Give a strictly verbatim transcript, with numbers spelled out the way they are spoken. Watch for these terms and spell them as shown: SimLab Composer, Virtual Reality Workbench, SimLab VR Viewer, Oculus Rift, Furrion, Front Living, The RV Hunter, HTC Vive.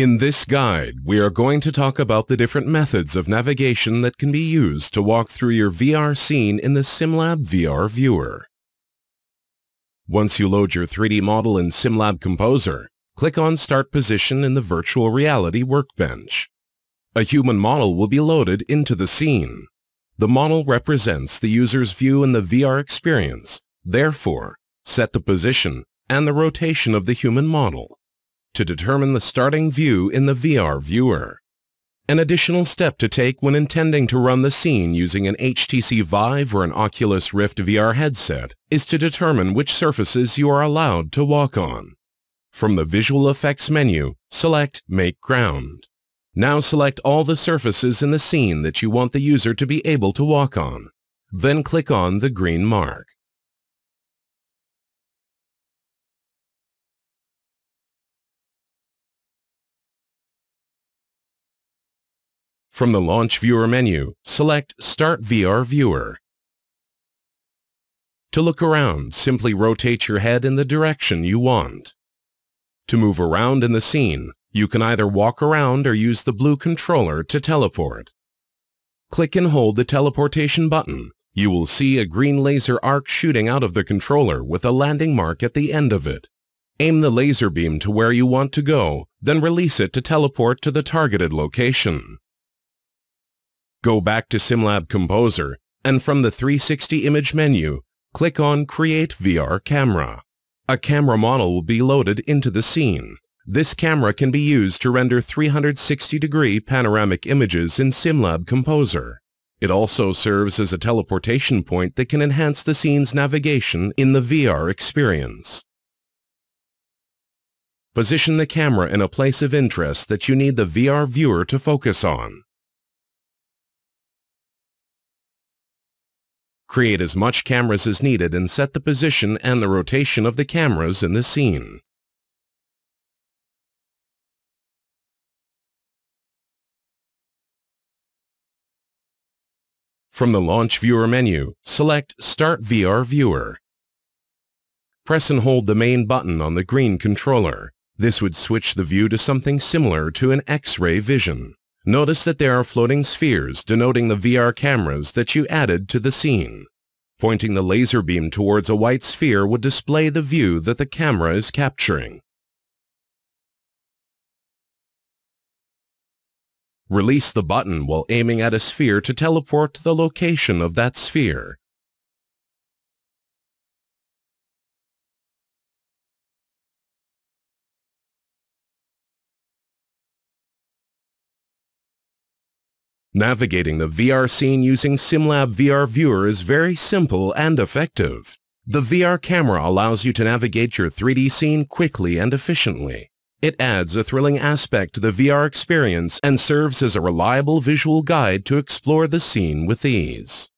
In this guide, we are going to talk about the different methods of navigation that can be used to walk through your V R scene in the SimLab V R Viewer. Once you load your three D model in SimLab Composer, click on Start Position in the Virtual Reality Workbench. A human model will be loaded into the scene. The model represents the user's view in the V R experience. Therefore, set the position and the rotation of the human model to determine the starting view in the V R viewer. An additional step to take when intending to run the scene using an H T C Vive or an Oculus Rift V R headset is to determine which surfaces you are allowed to walk on. From the Visual Effects menu, select Make Ground. Now select all the surfaces in the scene that you want the user to be able to walk on. Then click on the green mark. From the Launch Viewer menu, select Start V R Viewer. To look around, simply rotate your head in the direction you want. To move around in the scene, you can either walk around or use the blue controller to teleport. Click and hold the teleportation button. You will see a green laser arc shooting out of the controller with a landing mark at the end of it. Aim the laser beam to where you want to go, then release it to teleport to the targeted location. Go back to SimLab Composer, and from the three sixty Image menu, click on Create V R Camera. A camera model will be loaded into the scene. This camera can be used to render three hundred sixty degree panoramic images in SimLab Composer. It also serves as a teleportation point that can enhance the scene's navigation in the V R experience. Position the camera in a place of interest that you need the V R viewer to focus on. Create as much cameras as needed and set the position and the rotation of the cameras in the scene. From the Launch Viewer menu, select Start V R Viewer. Press and hold the main button on the green controller. This would switch the view to something similar to an X-ray vision. Notice that there are floating spheres denoting the V R cameras that you added to the scene. Pointing the laser beam towards a white sphere would display the view that the camera is capturing. Release the button while aiming at a sphere to teleport to the location of that sphere. Navigating the V R scene using SimLab V R Viewer is very simple and effective. The V R camera allows you to navigate your three D scene quickly and efficiently. It adds a thrilling aspect to the V R experience and serves as a reliable visual guide to explore the scene with ease.